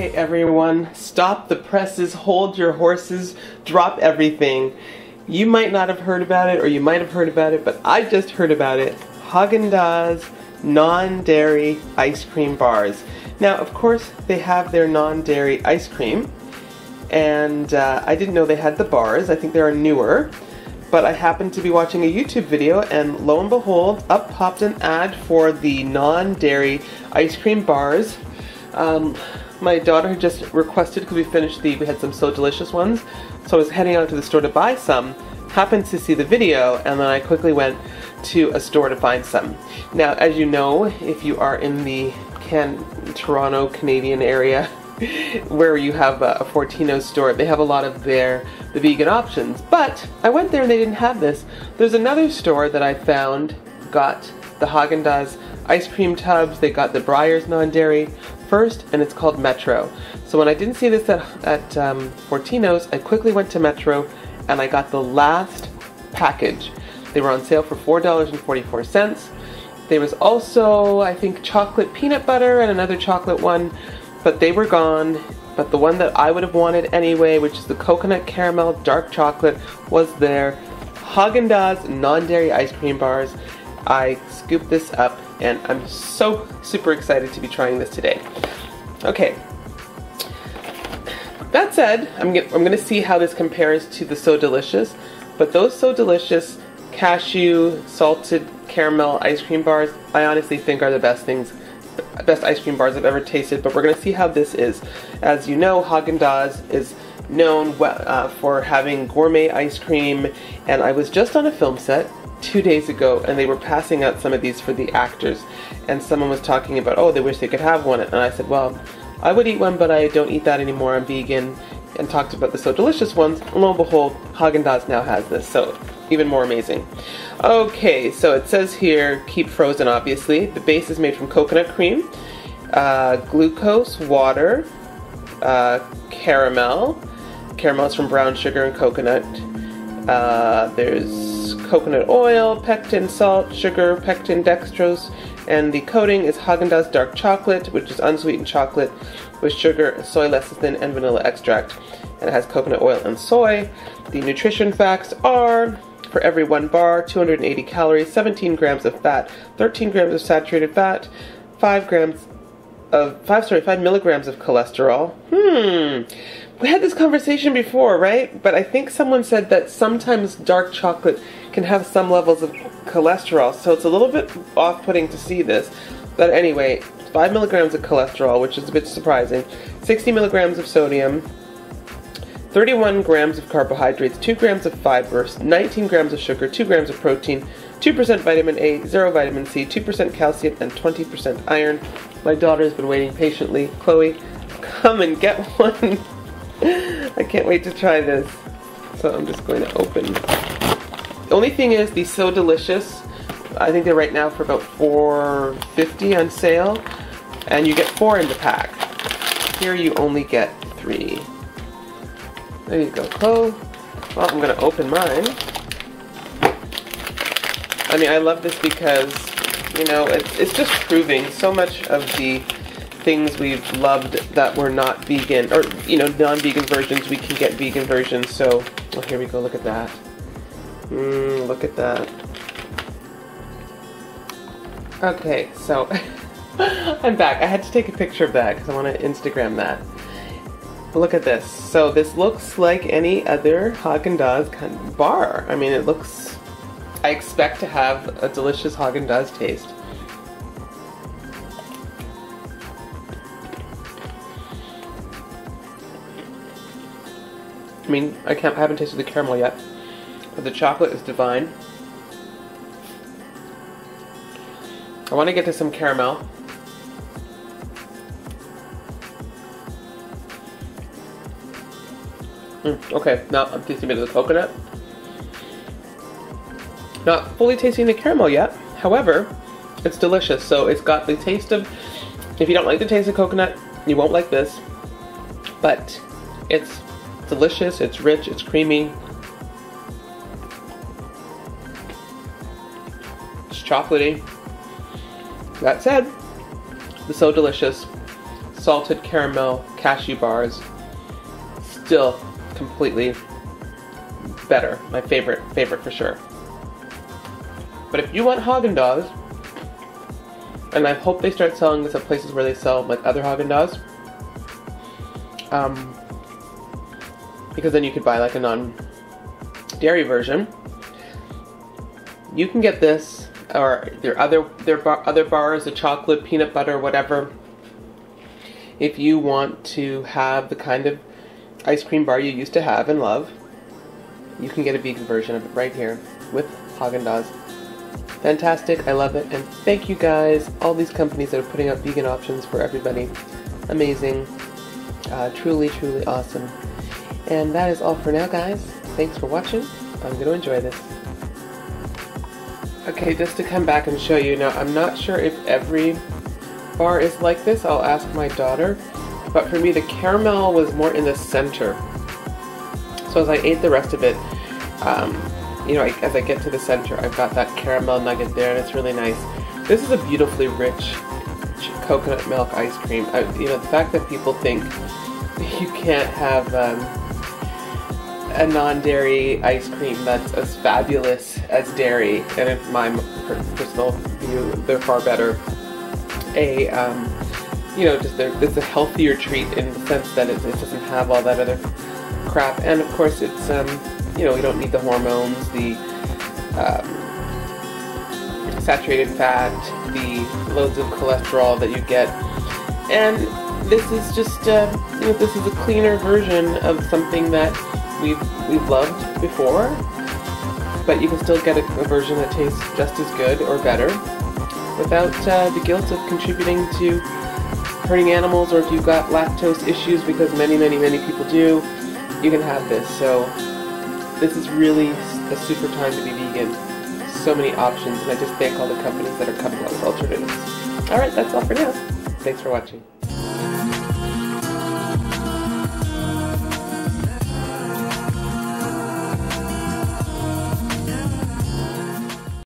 Okay everyone, stop the presses, hold your horses, drop everything. You might not have heard about it, or you might have heard about it, but I just heard about it. Häagen-Dazs non-dairy ice cream bars. Now of course they have their non-dairy ice cream, and I didn't know they had the bars. I think they are newer, but I happened to be watching a YouTube video and lo and behold, up popped an ad for the non-dairy ice cream bars. My daughter had just requested, because we had some So Delicious ones, so I was heading out to the store to buy some, happened to see the video, and then I quickly went to a store to find some. Now as you know, if you are in the Toronto, Canadian area where you have a Fortino store, they have a lot of the vegan options, but I went there and they didn't have this. There's another store that I found got the Häagen-Dazs ice cream tubs, they got the Breyers non-dairy first, and it's called Metro. So when I didn't see this at Fortino's, I quickly went to Metro and I got the last package. They were on sale for $4.44. There was also, I think, chocolate peanut butter and another chocolate one, but they were gone. But the one that I would have wanted anyway, which is the coconut caramel dark chocolate, was there. Häagen-Dazs non-dairy ice cream bars. I scooped this up and I'm so super excited to be trying this today. Okay. That said, I'm going to see how this compares to the So Delicious, but those So Delicious cashew salted caramel ice cream bars, I honestly think are the best ice cream bars I've ever tasted, but we're going to see how this is. As you know, Häagen-Dazs is known for having gourmet ice cream, and I was just on a film set 2 days ago and they were passing out some of these for the actors, and someone was talking about, oh, they wish they could have one, and I said, well, I would eat one, but I don't eat that anymore, I'm vegan, and talked about the So Delicious ones. Lo and behold, Häagen-Dazs now has this, so even more amazing. Okay, so it says here, keep frozen obviously. The base is made from coconut cream, glucose, water, caramel. Caramel is from brown sugar and coconut. There's coconut oil, pectin, salt, sugar, pectin, dextrose, and the coating is Häagen-Dazs dark chocolate, which is unsweetened chocolate with sugar, soy lecithin, and vanilla extract. And it has coconut oil and soy. The nutrition facts are, for every one bar, 280 calories, 17 grams of fat, 13 grams of saturated fat, 5 milligrams of cholesterol. We had this conversation before, right? But I think someone said that sometimes dark chocolate can have some levels of cholesterol, so it's a little bit off-putting to see this. But anyway, 5 milligrams of cholesterol, which is a bit surprising, 60 milligrams of sodium, 31 grams of carbohydrates, 2 grams of fiber, 19 grams of sugar, 2 grams of protein, 2% vitamin A, 0 vitamin C, 2% calcium, and 20% iron. My daughter's been waiting patiently. Chloe, come and get one. I can't wait to try this. So I'm just going to open. The only thing is, these So Delicious, I think they're right now for about $4.50 on sale, and you get 4 in the pack. Here you only get 3. There you go, Chloe. Well, I'm going to open mine. I mean, I love this because, you know, it's just proving so much of the things we've loved that were not vegan, or, you know, non-vegan versions, we can get vegan versions. So, well, here we go, look at that. Look at that. Okay, so I'm back. I had to take a picture of that because I want to Instagram that. Look at this. So this looks like any other Häagen-Dazs kind of bar. I mean, it looks, I expect to have a delicious Häagen-Dazs taste. I mean, I haven't tasted the caramel yet, but the chocolate is divine. I want to get to some caramel. Okay, now I'm tasting a bit of the coconut. Not fully tasting the caramel yet, however, it's delicious. So it's got the taste of, if you don't like the taste of coconut, you won't like this, but it's delicious, it's rich, it's creamy. It's chocolatey. That said, the So Delicious salted caramel cashew bars. Still completely better. My favorite for sure. But if you want Häagen-Dazs, and I hope they start selling this at places where they sell like other Häagen-Dazs, because then you could buy like a non-dairy version. You can get this, or their other bars, the chocolate, peanut butter, whatever. If you want to have the kind of ice cream bar you used to have and love, you can get a vegan version of it right here with Häagen-Dazs. Fantastic, I love it, and thank you guys, all these companies that are putting up vegan options for everybody. Amazing, truly awesome. And that is all for now, guys. Thanks for watching. I'm going to enjoy this. Okay, just to come back and show you, now I'm not sure if every bar is like this, I'll ask my daughter, but for me the caramel was more in the center. So as I ate the rest of it, you know, as I get to the center, I've got that caramel nugget there, and it's really nice. This is a beautifully rich coconut milk ice cream. You know, the fact that people think you can't have a non-dairy ice cream that's as fabulous as dairy, and in my personal view, they're far better. You know, just it's a healthier treat in the sense that it doesn't have all that other crap, and of course it's, you know, we don't need the hormones, the saturated fat, the loads of cholesterol that you get, and this is just, you know, this is a cleaner version of something that we've loved before, but you can still get a version that tastes just as good or better without the guilt of contributing to hurting animals, or if you've got lactose issues, because many people do, you can have this. So this is really a super time to be vegan. So many options, and I just thank all the companies that are coming up with alternatives. Alright, that's all for now. Thanks for watching.